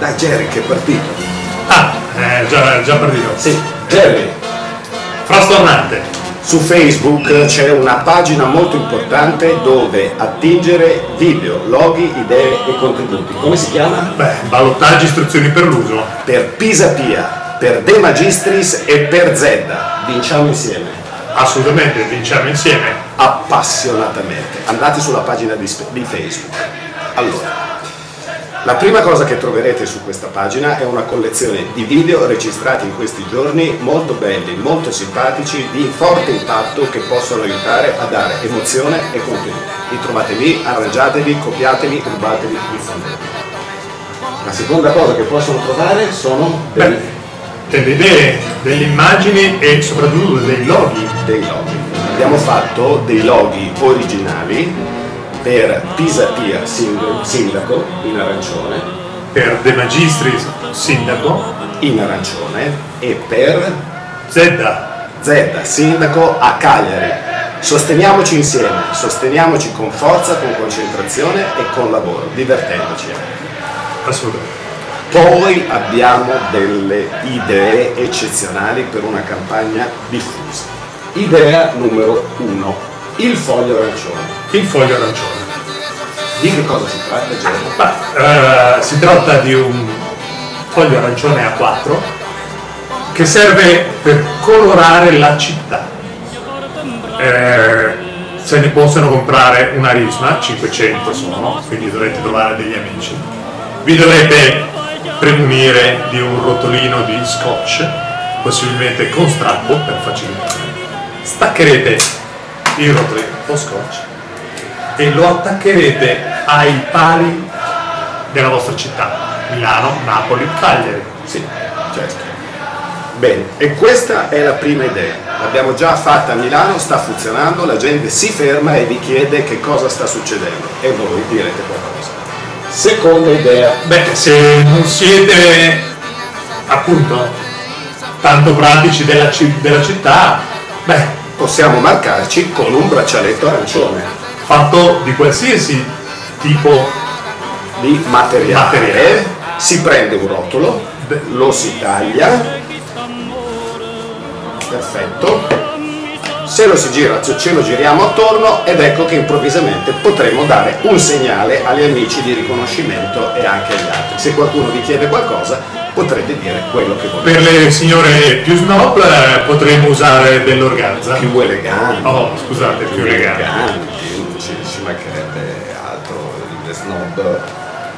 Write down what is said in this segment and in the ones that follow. Dai Jerry, che è partito. Ah, già partito. Sì, Jerry. Frastornante. Su Facebook c'è una pagina molto importante dove attingere video, loghi, idee e contenuti. Come si chiama? Beh, ballottaggi, istruzioni per l'uso. Per Pisapia, per De Magistris e per Zedda. Vinciamo insieme. Assolutamente, vinciamo insieme. Appassionatamente. Andate sulla pagina di Facebook. Allora, la prima cosa che troverete su questa pagina è una collezione di video registrati in questi giorni, molto belli, molto simpatici, di forte impatto, che possono aiutare a dare emozione e contenuto. Li trovate lì, arrangiatevi, copiatevi, rubatevi, diffondetevi. La seconda cosa che possono trovare sono delle idee, delle immagini e soprattutto dei loghi. Abbiamo fatto dei loghi originali per Pisapia sindaco in arancione, per De Magistris sindaco in arancione e per Zedda sindaco a Cagliari. Sosteniamoci insieme, sosteniamoci con forza, con concentrazione e con lavoro, divertendoci anche. Assolutamente. Poi abbiamo delle idee eccezionali per una campagna diffusa. Idea numero 1. Il foglio arancione. Il foglio arancione. Di che cosa si tratta, Gemma? Si tratta di un foglio arancione A4 che serve per colorare la città. Se ne possono comprare una risma, 500 sono, quindi dovrete trovare degli amici. Vi dovrete premunire di un rotolino di scotch, possibilmente con strappo per facilità. Staccherete il rotolino o scotch e lo attaccherete ai pali della vostra città, Milano, Napoli, Cagliari. Sì, certo. Bene, e questa è la prima idea. L'abbiamo già fatta a Milano, sta funzionando, la gente si ferma e vi chiede che cosa sta succedendo e voi direte qualcosa. Seconda idea. Beh, se non siete appunto tanto pratici della città, beh, possiamo marcarci con un braccialetto arancione fatto di qualsiasi tipo di materiale. Si prende un rotolo, lo si taglia, perfetto, se lo si gira, ce lo giriamo attorno ed ecco che improvvisamente potremo dare un segnale agli amici di riconoscimento e anche agli altri. Se qualcuno vi chiede qualcosa potrete dire quello che volete. Per le signore più snob potremmo usare dell'organza. Più eleganti. Oh, scusate, più eleganti. Non ci mancherebbe altro, le snob,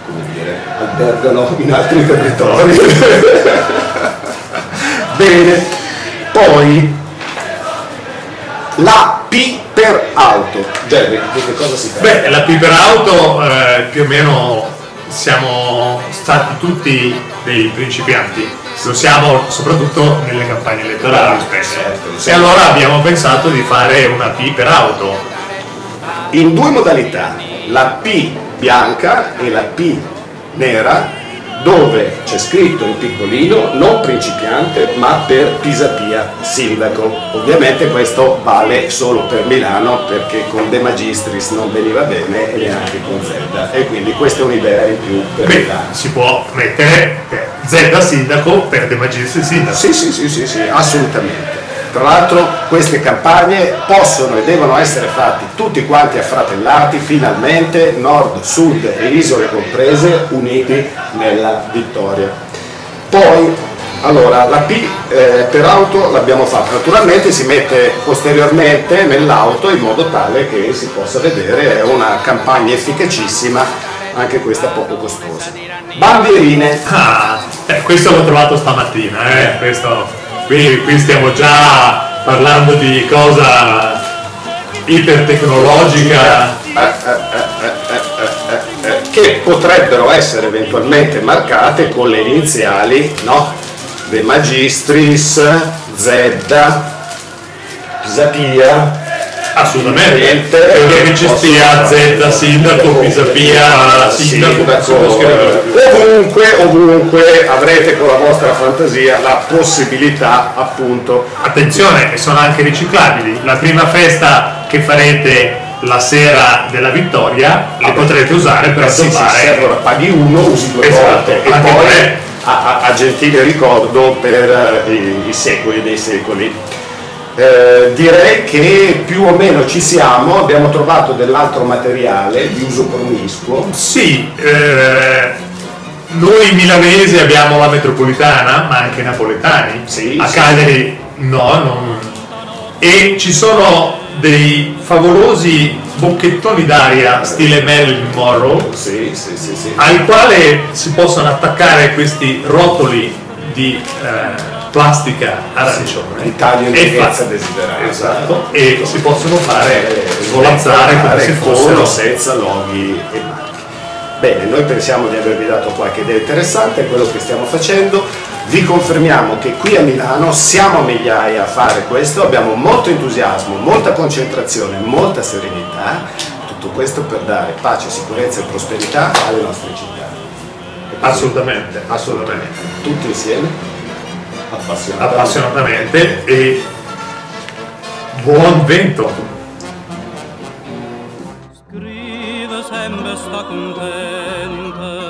come dire, albergano in altri territori. Bene, poi la P per auto. Jerry, di che cosa si fa? Beh, la P per auto più o meno siamo stati tutti dei principianti, lo siamo soprattutto nelle campagne elettorali spesso, certo. E allora abbiamo pensato di fare una P per auto in due modalità, la P bianca e la P nera, dove c'è scritto in piccolino non principiante ma per Pisapia sindaco. Ovviamente questo vale solo per Milano, perché con De Magistris non veniva bene e neanche con Zedda, e quindi questa è un'idea in più per Milano. Si può mettere Zedda sindaco per De Magistris sindaco? Sì, assolutamente. Tra l'altro queste campagne possono e devono essere fatte tutti quanti affratellati, finalmente, nord, sud e isole comprese, uniti nella vittoria. Poi, allora, la P per auto l'abbiamo fatta, naturalmente si mette posteriormente nell'auto in modo tale che si possa vedere, è una campagna efficacissima, anche questa poco costosa. Bandierine! Ah, questo l'ho trovato stamattina, questo. Qui stiamo già parlando di cosa ipertecnologica che potrebbero essere eventualmente marcate con le iniziali, no? De Magistris, Zedda, Pisapia. Assolutamente, che ci stia Zedda sindaco, Pisapia sindaco, ovunque avrete con la vostra fantasia la possibilità, appunto. Attenzione, sono anche riciclabili. La prima festa che farete la sera della vittoria le potrete usare per addobbare. Sì, allora paghi uno, usi due volte, e poi a gentile ricordo per i secoli dei secoli. Direi che più o meno ci siamo, abbiamo trovato dell'altro materiale di uso promiscuo. Sì, noi milanesi abbiamo la metropolitana, ma anche napoletani, sì, a Cagliari sì. E ci sono dei favolosi bocchettoni d'aria stile Mel Moro, sì, sì, sì, sì, al quale si possono attaccare questi rotoli di plastica arancione, sì, taglio e fatta desiderata, esatto, e si possono fare svolazzare come se fossero senza loghi e marchi. Bene, noi pensiamo di avervi dato qualche idea interessante, è quello che stiamo facendo. Vi confermiamo che qui a Milano siamo a migliaia a fare questo, abbiamo molto entusiasmo, molta concentrazione, molta serenità, tutto questo per dare pace, sicurezza e prosperità alle nostre città. Assolutamente, assolutamente. Tutti insieme, appassionatamente. Appassionatamente, e buon vento! Scrive sempre sta contenta.